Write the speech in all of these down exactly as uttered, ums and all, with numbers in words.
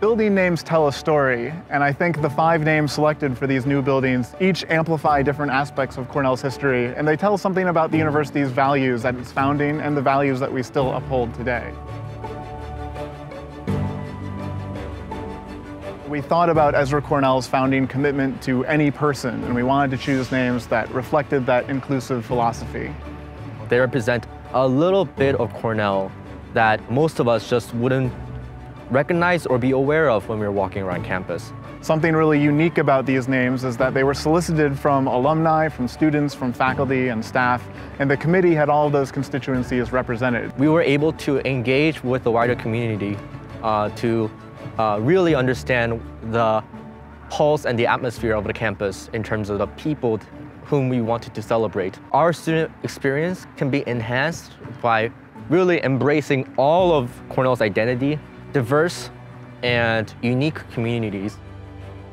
Building names tell a story, and I think the five names selected for these new buildings each amplify different aspects of Cornell's history, and they tell something about the university's values at its founding and the values that we still uphold today. We thought about Ezra Cornell's founding commitment to any person, and we wanted to choose names that reflected that inclusive philosophy. They represent a little bit of Cornell that most of us just wouldn't recognize or be aware of when we were walking around campus. Something really unique about these names is that they were solicited from alumni, from students, from faculty and staff, and the committee had all those constituencies represented. We were able to engage with the wider community uh, to Uh, really understand the pulse and the atmosphere of the campus in terms of the people whom we wanted to celebrate. Our student experience can be enhanced by really embracing all of Cornell's identity, diverse and unique communities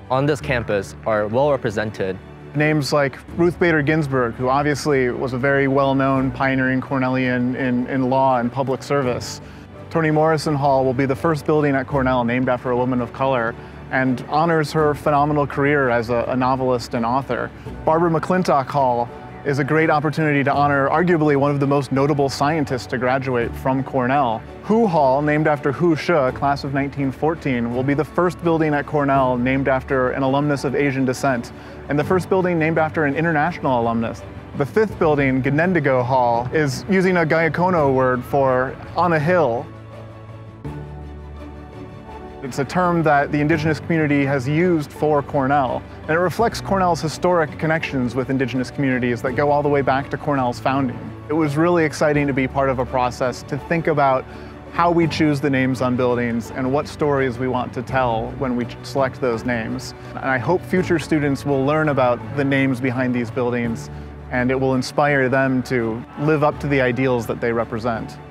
on this campus are well represented. Names like Ruth Bader Ginsburg, who obviously was a very well-known pioneering Cornellian in, in law and public service. Toni Morrison Hall will be the first building at Cornell named after a woman of color and honors her phenomenal career as a, a novelist and author. Barbara McClintock Hall is a great opportunity to honor arguably one of the most notable scientists to graduate from Cornell. Hu Hall, named after Hu Shih, class of nineteen fourteen, will be the first building at Cornell named after an alumnus of Asian descent and the first building named after an international alumnus. The fifth building, Gnendigo Hall, is using a Gaiyogo word for on a hill. It's a term that the indigenous community has used for Cornell, and it reflects Cornell's historic connections with indigenous communities that go all the way back to Cornell's founding. It was really exciting to be part of a process to think about how we choose the names on buildings and what stories we want to tell when we select those names. And I hope future students will learn about the names behind these buildings, and it will inspire them to live up to the ideals that they represent.